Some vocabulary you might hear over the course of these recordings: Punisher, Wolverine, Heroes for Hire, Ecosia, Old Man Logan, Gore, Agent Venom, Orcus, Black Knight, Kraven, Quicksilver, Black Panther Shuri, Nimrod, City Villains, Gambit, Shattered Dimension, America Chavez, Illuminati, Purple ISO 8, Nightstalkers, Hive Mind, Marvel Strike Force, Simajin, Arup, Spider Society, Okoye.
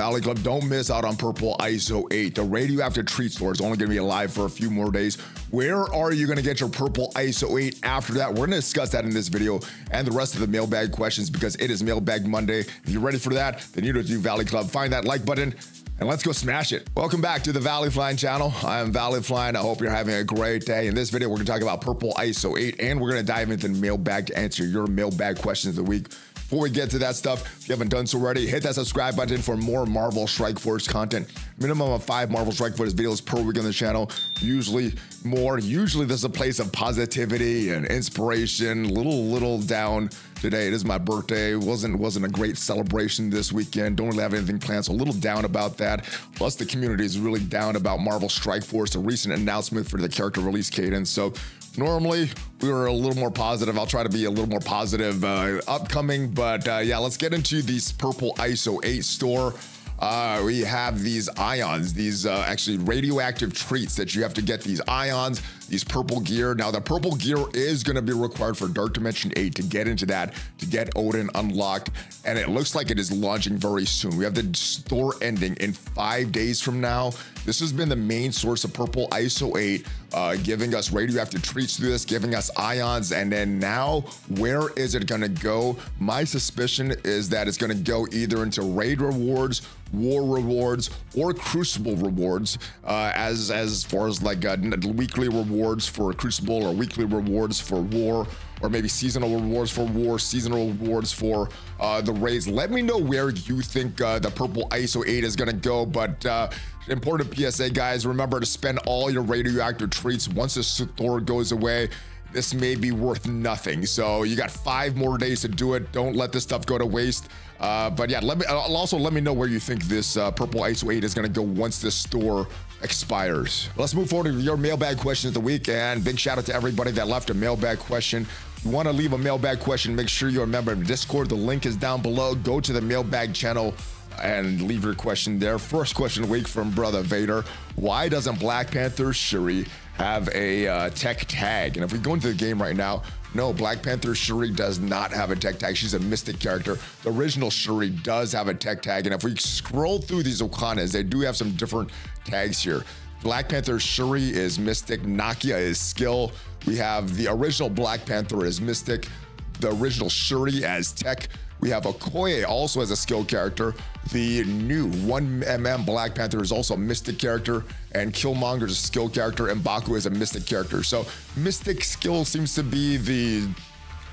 Valley Club, don't miss out on Purple ISO 8. The radioactive treat store is only going to be alive for a few more days. Where are you going to get your Purple ISO 8 after that? We're going to discuss that in this video and the rest of the mailbag questions, because it is Mailbag Monday. If you're ready for that, then you need to do Valley Club. Find that like button and let's go smash it. Welcome back to the Valley Flying channel. I am Valley Flying. I hope you're having a great day. In this video, we're going to talk about Purple ISO 8, and we're going to dive into the mailbag to answer your mailbag questions of the week. Before we get to that stuff, if you haven't done so already, hit that subscribe button for more Marvel Strike Force content. Minimum of 5 Marvel Strike Force videos per week on the channel, usually more. Usually this is a place of positivity and inspiration. Little down today. It is my birthday. Wasn't a great celebration this weekend. Don't really have anything planned, so a little down about that. Plus the community is really down about Marvel Strike Force, the recent announcement for the character release cadence. So normally we were a little more positive. I'll try to be a little more positive upcoming, but yeah, let's get into these Purple ISO 8 store. We have these ions, these actually radioactive treats that you have to get, these ions, these purple gear. Now the purple gear is going to be required for Dark Dimension 8 to get into that, to get Odin unlocked. And it looks like it is launching very soon. We have the store ending in 5 days from now. This has been the main source of Purple ISO 8, giving us radioactive treats through this, giving us ions. And then now, where is it going to go? My suspicion is that it's going to go either into raid rewards, war rewards, or crucible rewards, as far as like weekly rewards for crucible, or weekly rewards for war, or maybe seasonal rewards for war, seasonal rewards for the raids. Let me know where you think the Purple ISO 8 is gonna go, but important PSA, guys, remember to spend all your radioactive treats. Once the store goes away, this may be worth nothing. So you got 5 more days to do it. Don't let this stuff go to waste. But yeah, let me know where you think this Purple ISO 8 is gonna go once this store expires. Let's move forward to your mailbag question of the week, and big shout out to everybody that left a mailbag question. If you want to leave a mailbag question, make sure you're a member of Discord. The link is down below. Go to the mailbag channel and leave your question there. First question of the week from Brother Vader: why doesn't Black Panther Shuri have a tech tag? And if we go into the game right now, no, Black Panther Shuri does not have a tech tag. She's a mystic character. The original Shuri does have a tech tag. And if we scroll through these Okanas, they do have some different tags here. Black Panther Shuri is mystic. Nakia is skill. We have the original Black Panther as mystic. The original Shuri as tech. We have Okoye also as a skill character. The new 1mm Black Panther is also a mystic character, and Killmonger is a skill character, and Baku is a mystic character. So mystic skill seems to be the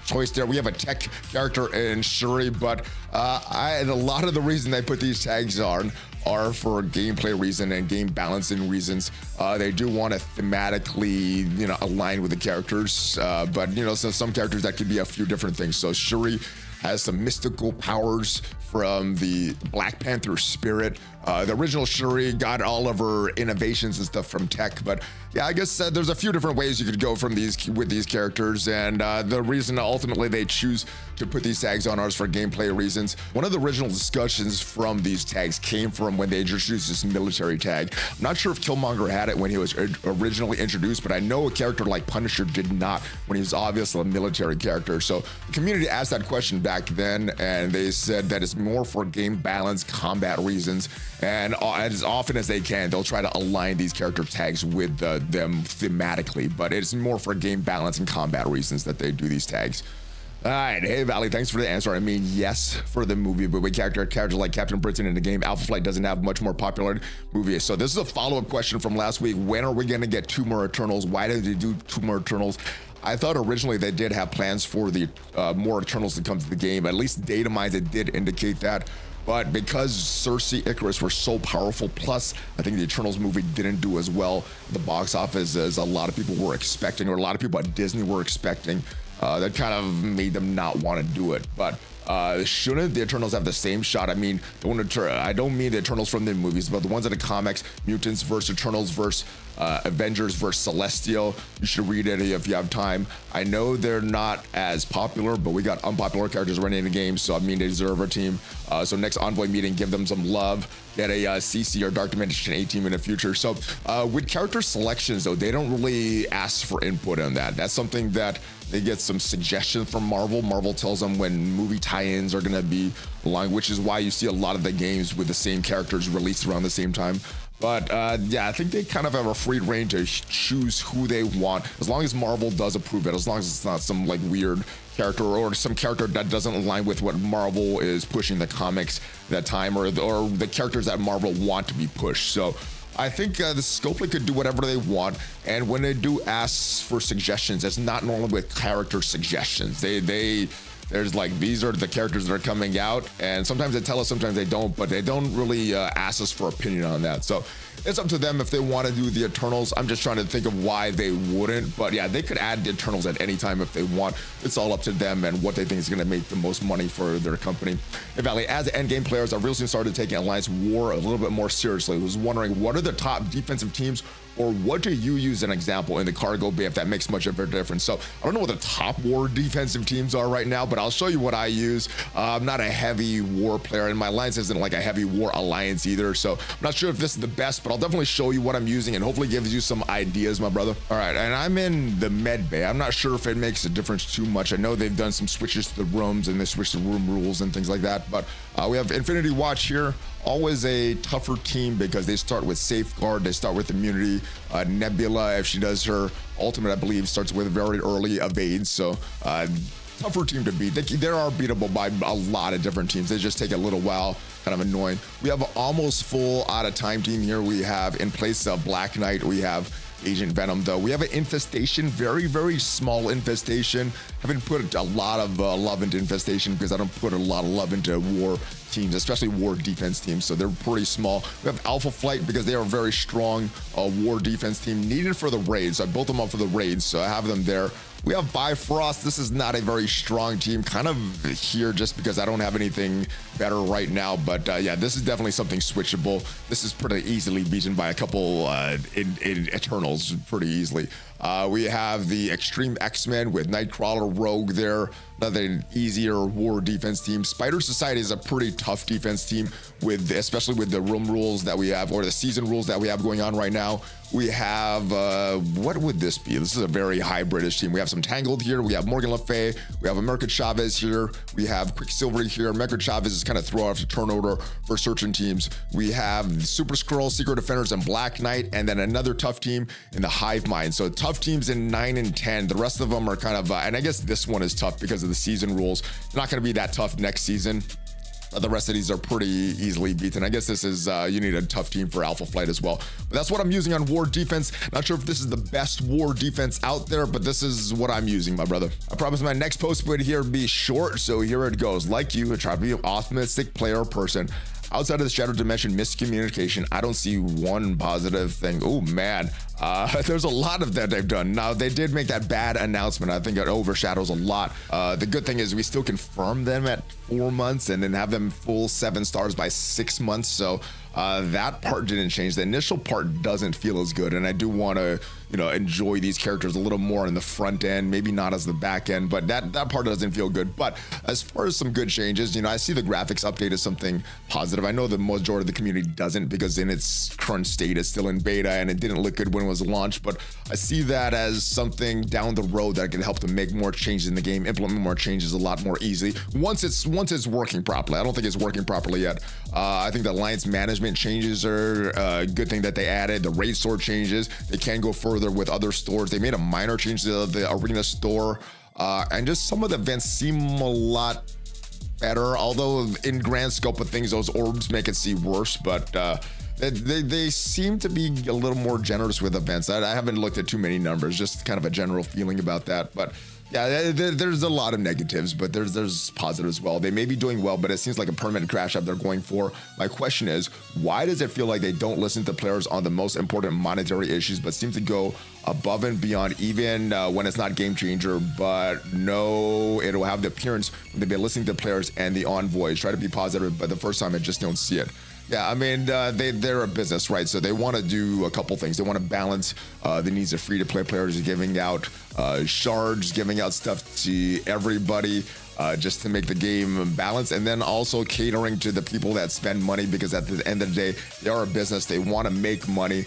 choice there. We have a tech character in Shuri, but a lot of the reason they put these tags on are for gameplay reason and game balancing reasons. They do want to thematically, you know, align with the characters, but you know, so some characters that could be a few different things. So Shuri has some mystical powers from the Black Panther spirit. The original Shuri got all of her innovations and stuff from tech. But yeah, I guess there's a few different ways you could go from these with these characters, and the reason ultimately they choose to put these tags on ours for gameplay reasons. One of the original discussions from these tags came from when they introduced this military tag. I'm not sure if Killmonger had it when he was originally introduced, but I know a character like Punisher did not, when he was obviously a military character. So the community asked that question back then, and they said that it's more for game balance, combat reasons, and as often as they can, they'll try to align these character tags with them thematically, but it's more for game balance and combat reasons that they do these tags. All right, hey Valley, thanks for the answer. I mean, yes, for the movie, but with characters like Captain Britain in the game, Alpha Flight doesn't have much more popular movie. So this is a follow-up question from last week. When are we gonna get 2 more Eternals? Why did they do 2 more Eternals? I thought originally they did have plans for the more Eternals to come to the game. At least data mines, it did indicate that. But because Cersei, Icarus were so powerful, plus I think the Eternals movie didn't do as well at the box office as a lot of people were expecting, or a lot of people at Disney were expecting, that kind of made them not want to do it. But shouldn't the Eternals have the same shot? I mean, I don't mean the Eternals from the movies, but the ones in the comics, mutants versus Eternals versus Avengers versus Celestial. You should read it if you have time. I know they're not as popular, but we got unpopular characters running in the game, so I mean, they deserve a team. So next Envoy meeting, give them some love. Get a CC or Dark Dimension 8 team in the future. So with character selections though, they don't really ask for input on that. That's something that They get some suggestions from Marvel. Marvel tells them when movie tie-ins are gonna be long, which is why you see a lot of the games with the same characters released around the same time. But yeah, I think they kind of have a free reign to choose who they want, as long as Marvel does approve it, as long as it's not some like weird character or some character that doesn't align with what Marvel is pushing the comics that time, or the characters that Marvel want to be pushed. So I think the Scopely could do whatever they want, and when they do ask for suggestions, it's not normally with character suggestions. There's like, these are the characters that are coming out, and sometimes they tell us, sometimes they don't, but they don't really ask us for opinion on that. So it's up to them if they want to do the Eternals. I'm just trying to think of why they wouldn't, but yeah, they could add the Eternals at any time if they want. It's all up to them and what they think is going to make the most money for their company. And Valley, as endgame players, I really started taking Alliance War a little bit more seriously. I was wondering, what are the top defensive teams, or what do you use an example in the cargo bay, if that makes much of a difference? So I don't know what the top war defensive teams are right now, but I'll show you what I use. I'm not a heavy war player, and my alliance isn't like a heavy war alliance either, so I'm not sure if this is the best, but I'll definitely show you what I'm using and hopefully gives you some ideas, my brother. All right, and I'm in the med bay. I'm not sure if it makes a difference too much. I know they've done some switches to the rooms, and they switched the room rules and things like that, but we have Infinity Watch here. Always a tougher team because they start with Safeguard, they start with Immunity. Nebula, if she does her ultimate, I believe, starts with very early evade. So tougher team to beat. They are beatable by a lot of different teams. They just take a little while. Kind of annoying. We have an almost full out of time team here. We have in place of Black Knight. We have Agent Venom, though. We have an Infestation, very, very small Infestation. Haven't put a lot of love into Infestation because I don't put a lot of love into war teams, especially war defense teams, so they're pretty small. We have Alpha Flight because they are a very strong war defense team needed for the raids. So I built them up for the raids, so I have them there. We have Bifrost. This is not a very strong team, kind of here just because I don't have anything better right now, but yeah, this is definitely something switchable. This is pretty easily beaten by a couple in Eternals pretty easily. We have the Extreme X-Men with Nightcrawler, Rogue there, another easier war defense team. Spider Society is a pretty tough defense team, with especially with the room rules that we have, or the season rules that we have going on right now. We have, what would this be? This is a very high British team. We have some Tangled here. We have Morgan Le Fay. We have America Chavez here. We have Quicksilver here. America Chavez is kind of throw off the turnover for certain teams. We have Super Skrull, Secret Defenders, and Black Knight, and then another tough team in the Hive Mind. So tough teams in 9 and 10. The rest of them are kind of, and I guess this one is tough because of the season rules. They're not going to be that tough next season. The rest of these are pretty easily beaten. I guess this is, you need a tough team for Alpha Flight as well. But that's what I'm using on war defense. Not sure if this is the best war defense out there, but this is what I'm using, my brother. I promise my next post would here be short, so here it goes. Like you, I try to be an optimistic player or person. Outside of the Shattered Dimension miscommunication, I don't see one positive thing. Oh, man. There's a lot of that they've done. Now, they did make that bad announcement. I think it overshadows a lot. The good thing is we still confirm them at 4 months and then have them full 7 stars by 6 months. So that part didn't change. The initial part doesn't feel as good. And I do want to, you know, enjoy these characters a little more in the front end, maybe not as the back end, but that part doesn't feel good. But as far as some good changes, you know, I see the graphics update as something positive. I know the majority of the community doesn't, because in its current state it's still in beta and it didn't look good when it was launched, but I see that as something down the road that can help to make more changes in the game, implement more changes a lot more easily once it's working properly. I don't think it's working properly yet. I think the alliance management changes are a good thing that they added. The raid store changes, they can go further with other stores. They made a minor change to the arena store, and just some of the events seem a lot better, although in grand scope of things those orbs make it seem worse. But they seem to be a little more generous with events. I haven't looked at too many numbers, just kind of a general feeling about that. But yeah, there's a lot of negatives, but there's positives as well. They may be doing well, but it seems like a permanent crash up they're going for. My question is, why does it feel like they don't listen to players on the most important monetary issues, but seem to go above and beyond, even when it's not game changer? But no, it'll have the appearance when they've been listening to players and the envoys. Try to be positive, but the first time I just don't see it. Yeah, I mean, they're a business, right? So they want to do a couple things. They want to balance the needs of free-to-play players, giving out shards, giving out stuff to everybody, just to make the game balance, and then also catering to the people that spend money, because at the end of the day, they are a business. They want to make money.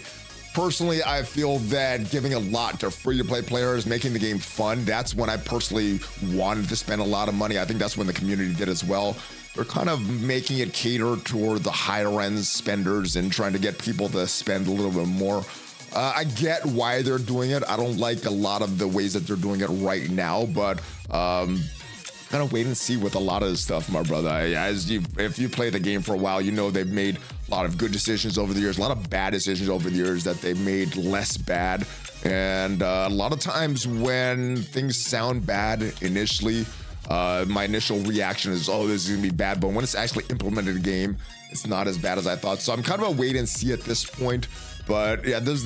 Personally, I feel that giving a lot to free-to-play players, making the game fun, that's when I personally wanted to spend a lot of money. I think that's when the community did as well. They're kind of making it cater toward the higher-end spenders and trying to get people to spend a little bit more. I get why they're doing it. I don't like a lot of the ways that they're doing it right now, but kind of wait and see with a lot of this stuff, my brother. If you play the game for a while, you know they've made a lot of good decisions over the years, a lot of bad decisions over the years that they've made less bad. And a lot of times when things sound bad initially, my initial reaction is, oh, this is gonna be bad, but when it's actually implemented in the game, it's not as bad as I thought. So I'm kind of a wait and see at this point. But yeah, there's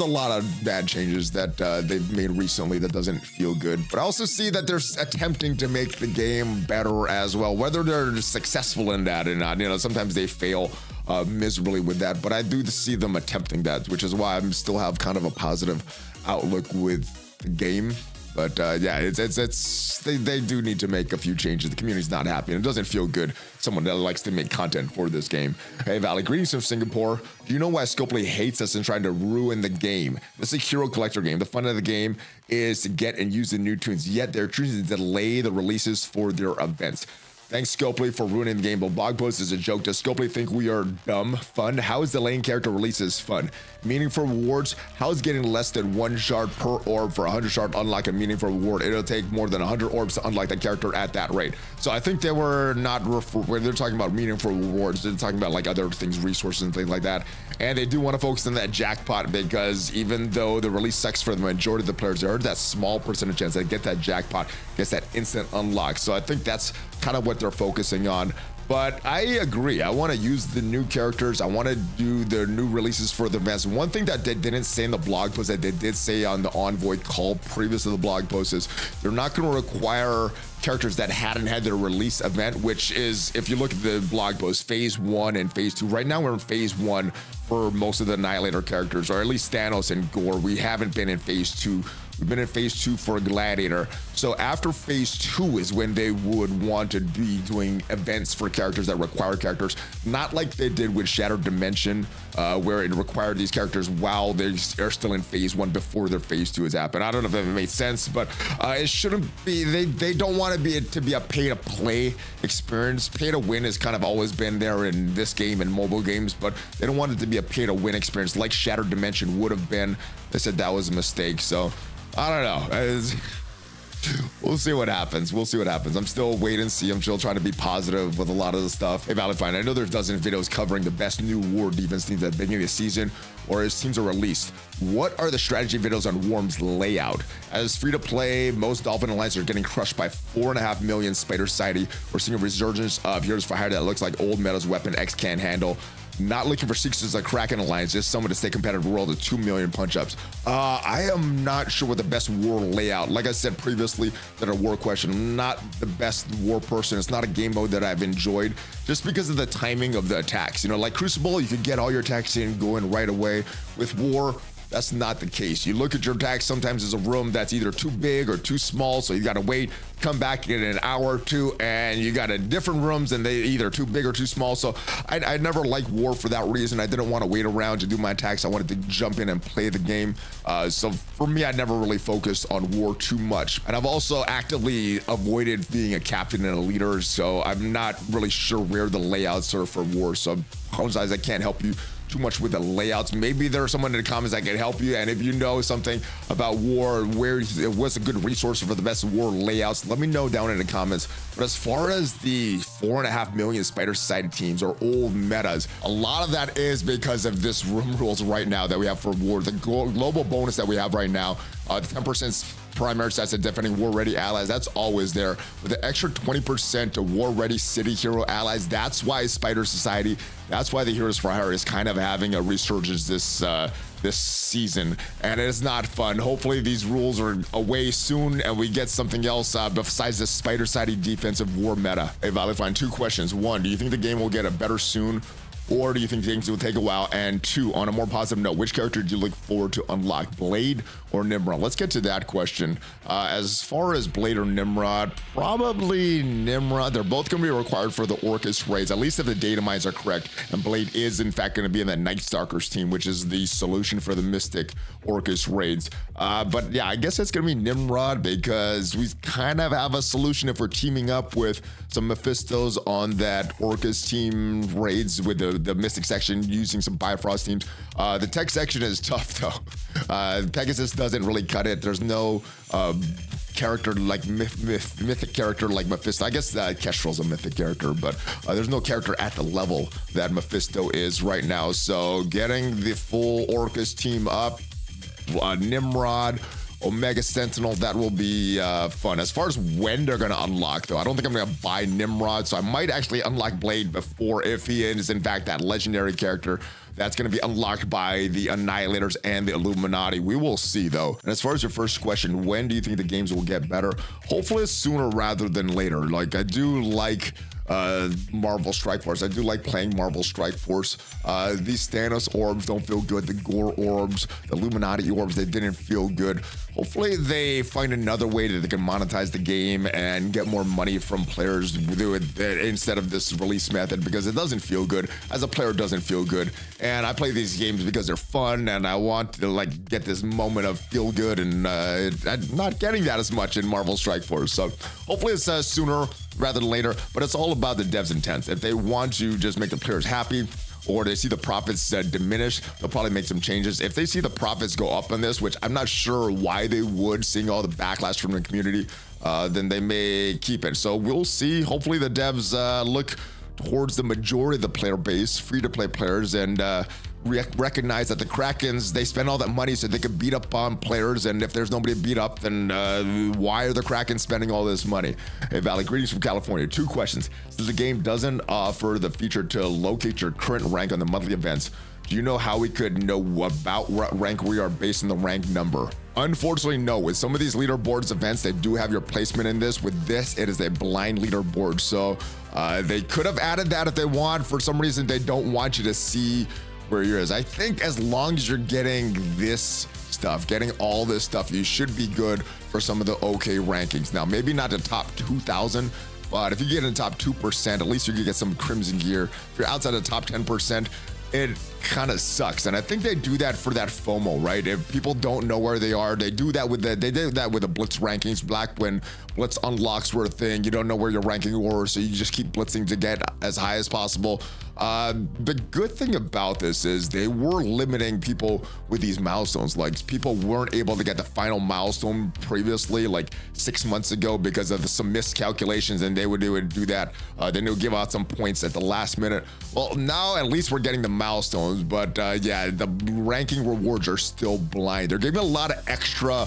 a lot of bad changes that they've made recently that doesn't feel good. But I also see that they're attempting to make the game better as well, whether they're successful in that or not. You know, sometimes they fail miserably with that, but I do see them attempting that, which is why I'm still have kind of a positive outlook with the game. But yeah, they do need to make a few changes. The community's not happy, and it doesn't feel good. Someone that likes to make content for this game. Hey, Valley, greetings from Singapore. Do you know why Scopely hates us and trying to ruin the game? This is a hero collector game. The fun of the game is to get and use the new tunes, yet they're choosing to delay the releases for their events. Thanks, Scopely, for ruining the game, but blog post is a joke. Does Scopely think we are dumb? Fun? How is delaying character releases fun? Meaningful rewards? How is getting less than 1 shard per orb for 100 shard unlock a meaningful reward? It'll take more than 100 orbs to unlock the character at that rate. So I think they were not when they're talking about meaningful rewards, they're talking about like other things, resources and things like that. And they do want to focus on that jackpot, because even though the release sucks for the majority of the players, there are that small percentage chance they get that jackpot, gets that instant unlock. So I think that's kind of what they're focusing on. But I agree, I want to use the new characters, I want to do the new releases for the events. One thing that they didn't say in the blog post that they did say on the Envoy call previous to the blog post is they're not going to require characters that hadn't had their release event, which is, if you look at the blog post, phase 1 and phase 2. Right now we're in phase 1 for most of the Annihilator characters, or at least Thanos and Gore. We haven't been in phase 2. We've been in phase 2 for Gladiator. So after phase 2 is when they would want to be doing events for characters that require characters, not like they did with Shattered Dimension, where it required these characters while they're still in phase 1 before their phase 2 has happened. I don't know if that made sense, but it shouldn't be, they don't want to be a pay-to-play experience. Pay-to-win has kind of always been there in this game and mobile games, but they don't want it to be a pay-to-win experience like Shattered Dimension would have been. They said that was a mistake, so I don't know. We'll see what happens. We'll see what happens. I'm still wait and see. I'm still trying to be positive with a lot of the stuff. Hey, Valley Flying, I know there's a dozen videos covering the best new war defense teams at the beginning of the season or as teams are released. What are the strategy videos on Worm's layout? As free to play, most Dolphin Alliance are getting crushed by 4.5 million Spider Society. We're seeing a resurgence of Heroes for Hire that looks like old Metal's Weapon X can't handle. Not looking for secrets like Kraken Alliance, just someone to stay competitive world of 2 million punch-ups. I am not sure what the best war layout. Like I said previously, that a war question, I'm not the best war person. It's not a game mode that I've enjoyed just because of the timing of the attacks. You know, like Crucible, you could get all your attacks in going right away. With war, that's not the case. You look at your attacks, sometimes there's a room that's either too big or too small, so you gotta wait, come back in an hour or two, and you got a different rooms and they either too big or too small. So I never liked war for that reason. I didn't want to wait around to do my attacks. I wanted to jump in and play the game. So for me, I never really focused on war too much. And I've also actively avoided being a captain and a leader, so I'm not really sure where the layouts are for war. So I apologize, I can't help you too much with the layouts. Maybe there's someone in the comments that can help you, and if you know something about war, where what's a good resource for the best war layouts, let me know down in the comments. But as far as the 4.5 million Spider Society teams or old metas, a lot of that is because of this room rules right now that we have for war, the global bonus that we have right now, the 10% primary stats and defending war ready allies, that's always there. With the extra 20% to war ready city hero allies, that's why Spider Society, that's why the Heroes for Hire is kind of having a resurgence this season, and it is not fun. Hopefully these rules are away soon and we get something else besides the Spider Society defensive war meta. Hey Valley Flying, two questions. One, do you think the game will get a better soon or do you think things will take a while? And two, on a more positive note, which character do you look forward to unlock, Blade or Nimrod? Let's get to that question. As far as Blade or Nimrod, probably Nimrod. They're both going to be required for the Orcus raids, at least if the data mines are correct, and Blade is in fact going to be in that Night Stalkers team, which is the solution for the Mystic Orcus raids. But yeah, I guess it's going to be Nimrod because we kind of have a solution if we're teaming up with some Mephistos on that Orcus team raids with the Mystic section using some Bifrost teams. The tech section is tough though. Pegasus doesn't really cut it. There's no character like mythic character like Mephisto. I guess Kestrel's a mythic character, but there's no character at the level that Mephisto is right now. So getting the full Orcus team up, Nimrod, Omega Sentinel, that will be fun. As far as when they're going to unlock, though, I don't think I'm going to buy Nimrod, so I might actually unlock Blade before, if he is, in fact, that legendary character that's going to be unlocked by the Annihilators and the Illuminati. We will see, though. And as far as your first question, when do you think the games will get better? Hopefully sooner rather than later. Like, I do like Marvel Strike Force. I do like playing Marvel Strike Force. These Thanos orbs don't feel good. The Gore orbs, the Illuminati orbs, they didn't feel good. Hopefully they find another way that they can monetize the game and get more money from players instead of this release method, because it doesn't feel good. As a player, it doesn't feel good. And I play these games because they're fun and I want to like get this moment of feel good, and I'm not getting that as much in Marvel Strike Force. So hopefully it's sooner rather than later, but it's all about the devs' intents. If they want to just make the players happy, or they see the profits diminish, they'll probably make some changes. If they see the profits go up on this, which I'm not sure why they would, seeing all the backlash from the community, then they may keep it. So we'll see. Hopefully the devs look towards the majority of the player base, free-to-play players, and recognize that the Krakens, they spend all that money so they could beat up on players, and if there's nobody to beat up, then why are the Krakens spending all this money? Hey Valley, greetings from California. Two questions. Since the game doesn't offer the feature to locate your current rank on the monthly events, do you know how we could know about what rank we are based on the rank number? Unfortunately, no. With some of these leaderboards events, they do have your placement in this. With this, it is a blind leaderboard. So they could have added that if they want. For some reason, they don't want you to see where you're at. I think as long as you're getting this stuff, getting all this stuff, you should be good for some of the okay rankings. Now, maybe not the top 2,000, but if you get in the top 2%, at least you can get some Crimson gear. If you're outside the top 10%, it kind of sucks. And I think they do that for that FOMO, right? If people don't know where they are, they do that with the, they did that with the Blitz rankings. Black, when Blitz unlocks were a thing, you don't know where your ranking were, so you just keep blitzing to get as high as possible. The good thing about this is they were limiting people with these milestones. Like, people weren't able to get the final milestone previously, like 6 months ago, because of some miscalculations, and they would do that. Then they would give out some points at the last minute. Well, now at least we're getting the milestones, but yeah, the ranking rewards are still blind. They're giving a lot of extra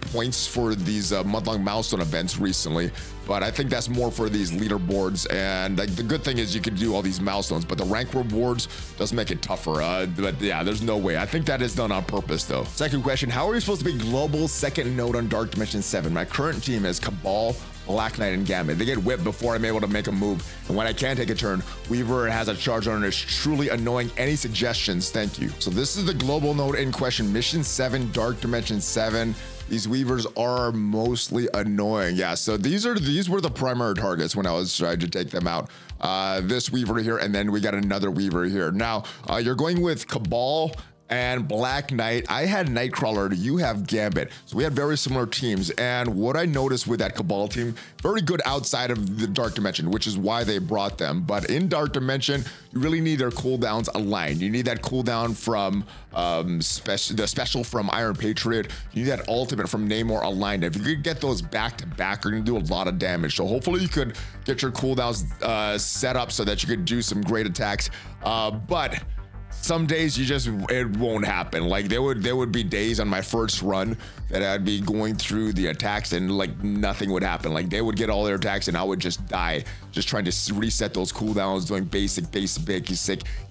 points for these month-long milestone events recently, but I think that's more for these leaderboards. And like, the good thing is you can do all these milestones, but the rank rewards does make it tougher. But yeah, there's no way. I think that is done on purpose though. Second question, how are we supposed to be global second node on Dark Dimension 7? My current team is Cabal, Black Knight, and Gambit. They get whipped before I'm able to make a move, and when I can take a turn, Weaver has a charge on it. It's truly annoying. Any suggestions? Thank you. So this is the global node in question, Mission 7, Dark Dimension 7. These Weavers are mostly annoying. Yeah, so these were the primary targets when I was trying to take them out. This Weaver here, and then we got another Weaver here. Now, you're going with Cabal and Black Knight. I had Nightcrawler, you have Gambit. So we had very similar teams. And what I noticed with that Cabal team, very good outside of the Dark Dimension, which is why they brought them. But in Dark Dimension, you really need their cooldowns aligned. You need that cooldown from the special from Iron Patriot. You need that ultimate from Namor aligned. If you could get those back to back, you're gonna do a lot of damage. So hopefully you could get your cooldowns set up so that you could do some great attacks. But some days you just, it won't happen. Like there would be days on my first run that I'd be going through the attacks and like nothing would happen. Like they would get all their attacks and I would just die, just trying to reset those cooldowns, doing basic,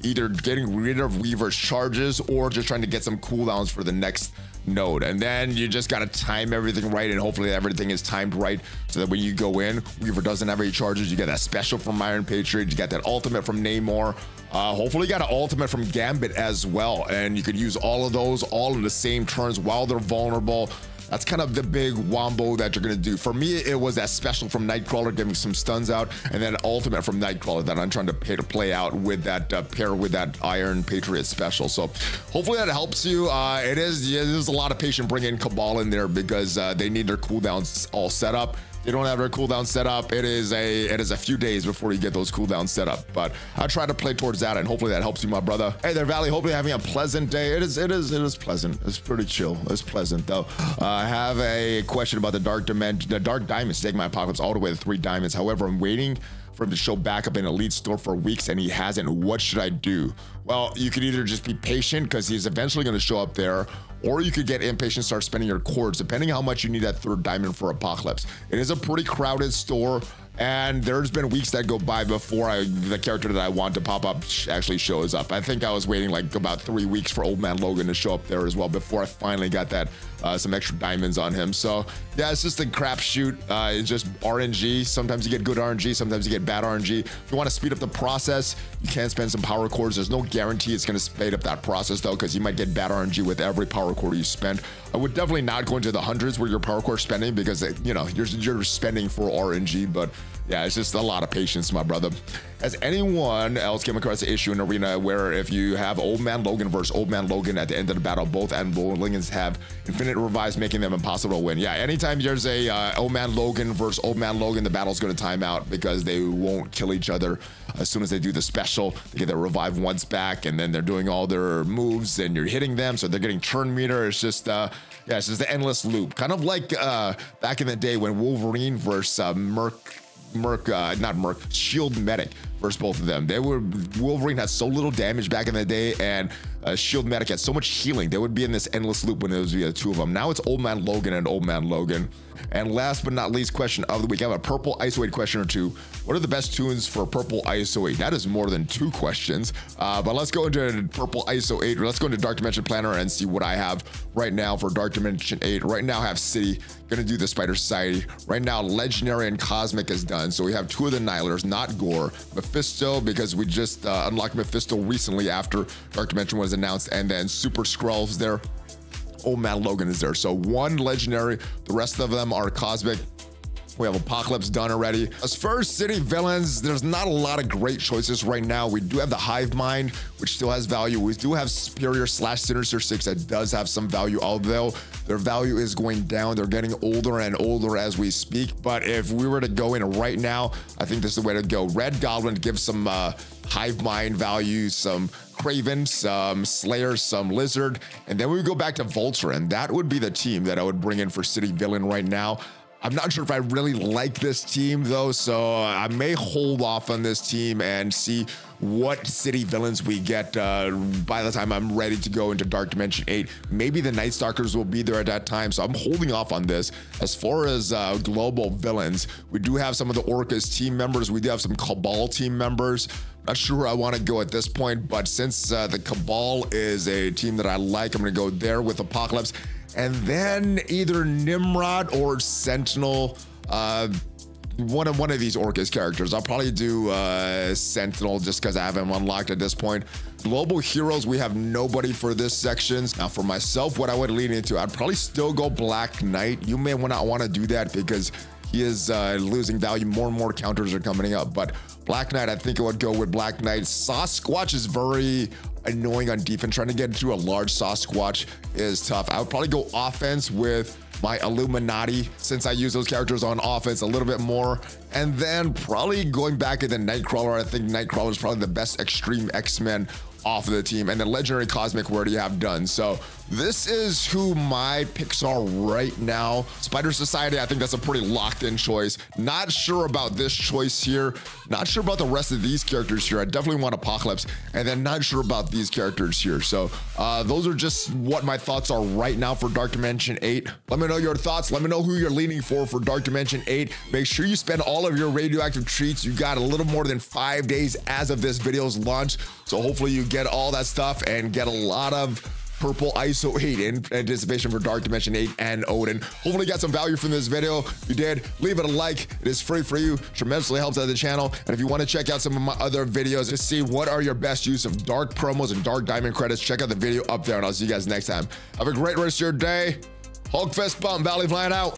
either getting rid of Weaver's charges or just trying to get some cooldowns for the next node. And then you just got to time everything right, and hopefully everything is timed right so that when you go in, Weaver doesn't have any charges. You get that special from Iron Patriot, you got that ultimate from Namor. Hopefully you got an ultimate from Gambit as well, and you could use all of those all in the same turns while they're vulnerable. That's kind of the big wombo that you're gonna do. For me, it was that special from Nightcrawler giving some stuns out, and then an ultimate from Nightcrawler that I'm trying to pay to play out with that pair with that Iron Patriot special. So hopefully that helps you. There's a lot of patience bringing Cabal in there because they need their cooldowns all set up. They don't have their cooldown set up. It is a few days before you get those cooldowns set up. But I try to play towards that, and hopefully that helps you, my brother. Hey there, Valley. Hopefully having a pleasant day. It is pleasant. It's pretty chill. It's pleasant though. I have a question about the Dark Dimension, the Dark Diamonds taking my Apocalypse all the way to 3 diamonds. However, I'm waiting for him to show back up in Elite Store for weeks, and he hasn't. What should I do? Well, you could either just be patient because he's eventually going to show up there, or you could get impatient and start spending your cords, depending on how much you need that 3rd diamond for Apocalypse. It is a pretty crowded store, and there's been weeks that go by before the character that I want to pop up actually shows up. I think I was waiting like about 3 weeks for Old Man Logan to show up there as well before I finally got that some extra diamonds on him. So yeah, it's just a crapshoot. It's just RNG. Sometimes you get good RNG, sometimes you get bad RNG. If you want to speed up the process, you can spend some power cords. There's no guarantee it's going to speed up that process though, because you might get bad RNG with every power cord you spend. I would definitely not go into the hundreds where your power cord spending, because you know you're spending for RNG, but yeah, it's just a lot of patience, my brother. Has anyone else came across the issue in Arena where if you have Old Man Logan versus Old Man Logan at the end of the battle, both and Logans have infinite revives, making them impossible to win? Yeah, anytime there's a Old Man Logan versus Old Man Logan, the battle's going to time out because they won't kill each other. As soon as they do the special, they get their revive once back, and then they're doing all their moves, and you're hitting them, so they're getting turn meter. It's just, yeah, it's just the endless loop. Kind of like back in the day when Wolverine versus Shield Medic versus both of them. Wolverine had so little damage back in the day, and Shield Medic had so much healing. They would be in this endless loop when it was the 2 of them. Now it's Old Man Logan and Old Man Logan. And last but not least, question of the week. I have a Purple ISO 8 question or two. What are the best tunes for Purple ISO 8? That is more than 2 questions. But let's go into Purple ISO 8. Let's go into Dark Dimension Planner and see what I have right now for Dark Dimension 8. Right now I have City, gonna do the Spider Society. Right now Legendary and Cosmic is done. So we have 2 of the Nihilers, not Gore. Mephisto, because we just unlocked Mephisto recently after Dark Dimension was announced. And then Super Skrull's there. Old Man Logan is there. So 1 legendary, the rest of them are cosmic. We have Apocalypse done already. As far as city villains, there's not a lot of great choices right now. We do have the Hive Mind, which still has value. We do have Superior / Sinister 6 that does have some value, although their value is going down. They're getting older and older as we speak. But if we were to go in right now, I think this is the way to go. Red Goblin gives some Hive Mind value, some Kraven, some Slayer, some Lizard, and then we would go back to Vulture, and that would be the team that I would bring in for city villain right now. I'm not sure if I really like this team though, so I may hold off on this team and see what city villains we get by the time I'm ready to go into Dark Dimension 8. Maybe the Night Stalkers will be there at that time, so I'm holding off on this. As far as global villains, we do have some of the Orcus team members. We do have some Cabal team members. Not sure I want to go at this point, but since the Cabal is a team that I like, I'm going to go there with Apocalypse. And then either Nimrod or Sentinel, one of these Orcus characters. I'll probably do Sentinel just because I have him unlocked at this point. Global heroes, we have nobody for this section. Now for myself, what I would lean into, I'd probably still go Black Knight. You may not want to do that because he is losing value. More and more counters are coming up, but Black Knight, I think I would go with Black Knight. Sasquatch is very annoying on defense. Trying to get through a large Sasquatch is tough. I would probably go offense with my Illuminati, since I use those characters on offense a little bit more. And then probably going back into Nightcrawler. I think Nightcrawler is probably the best Extreme X-Men off of the team, and the Legendary Cosmic we already have done. So this is who my picks are right now. Spider Society, I think that's a pretty locked in choice. Not sure about this choice here. Not sure about the rest of these characters here. I definitely want Apocalypse, and then not sure about these characters here. So those are just what my thoughts are right now for Dark Dimension 8. Let me know your thoughts. Let me know who you're leaning for Dark Dimension 8. Make sure you spend all of your radioactive treats. You got a little more than 5 days as of this video's launch. So hopefully you get all that stuff and get a lot of Purple ISO 8 in anticipation for Dark Dimension 8 and Odin. Hopefully you got some value from this video. If you did, leave it a like. It is free for you, tremendously helps out the channel. And if you want to check out some of my other videos to see what are your best use of dark promos and dark diamond credits, check out the video up there, and I'll see you guys next time. Have a great rest of your day. Hulk fist bump, Valley Flying out.